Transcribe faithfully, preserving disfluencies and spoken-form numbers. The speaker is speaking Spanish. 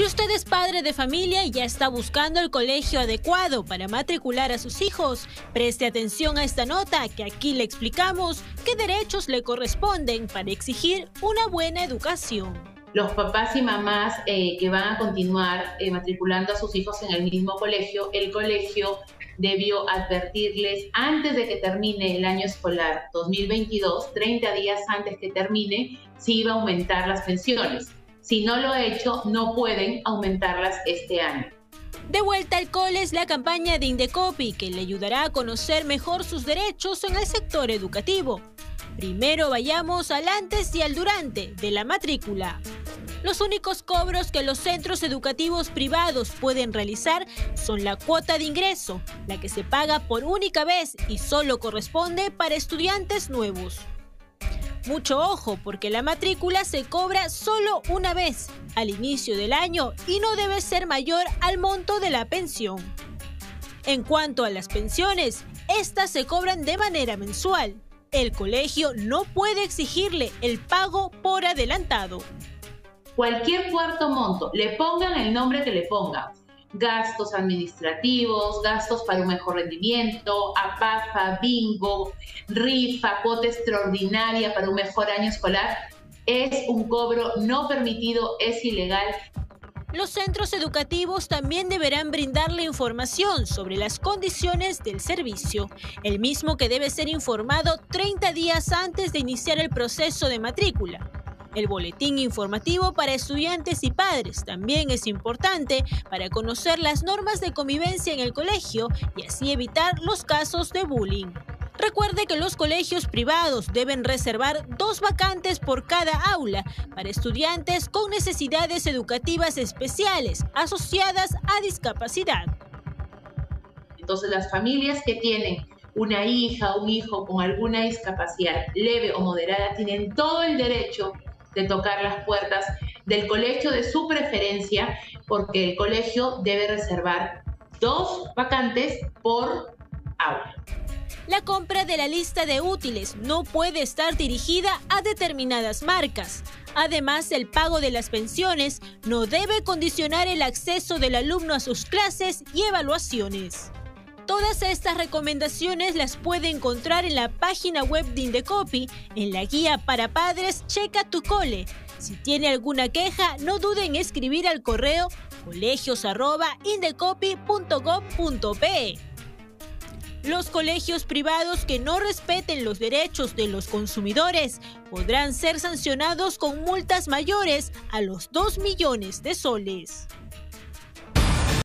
Si usted es padre de familia y ya está buscando el colegio adecuado para matricular a sus hijos, preste atención a esta nota que aquí le explicamos qué derechos le corresponden para exigir una buena educación. Los papás y mamás eh, que van a continuar eh, matriculando a sus hijos en el mismo colegio, el colegio debió advertirles antes de que termine el año escolar dos mil veintidós, treinta días antes que termine, si iba a aumentar las pensiones. Si no lo ha hecho, no pueden aumentarlas este año. De vuelta al cole es la campaña de Indecopi, que le ayudará a conocer mejor sus derechos en el sector educativo. Primero vayamos al antes y al durante de la matrícula. Los únicos cobros que los centros educativos privados pueden realizar son la cuota de ingreso, la que se paga por única vez y solo corresponde para estudiantes nuevos. Mucho ojo, porque la matrícula se cobra solo una vez, al inicio del año, y no debe ser mayor al monto de la pensión. En cuanto a las pensiones, estas se cobran de manera mensual. El colegio no puede exigirle el pago por adelantado. Cualquier cuarto monto, le pongan el nombre que le pongan. Gastos administrativos, gastos para un mejor rendimiento, APAFA, bingo, rifa, cuota extraordinaria para un mejor año escolar, es un cobro no permitido, es ilegal. Los centros educativos también deberán brindarle información sobre las condiciones del servicio, el mismo que debe ser informado treinta días antes de iniciar el proceso de matrícula. El boletín informativo para estudiantes y padres también es importante para conocer las normas de convivencia en el colegio y así evitar los casos de bullying. Recuerde que los colegios privados deben reservar dos vacantes por cada aula para estudiantes con necesidades educativas especiales asociadas a discapacidad. Entonces, las familias que tienen una hija o un hijo con alguna discapacidad leve o moderada tienen todo el derecho de tocar las puertas del colegio de su preferencia, porque el colegio debe reservar dos vacantes por aula. La compra de la lista de útiles no puede estar dirigida a determinadas marcas. Además, el pago de las pensiones no debe condicionar el acceso del alumno a sus clases y evaluaciones. Todas estas recomendaciones las puede encontrar en la página web de Indecopi, en la guía para padres Checa tu Cole. Si tiene alguna queja, no dude en escribir al correo colegios arroba indecopi punto gob punto pe. Los colegios privados que no respeten los derechos de los consumidores podrán ser sancionados con multas mayores a los dos millones de soles.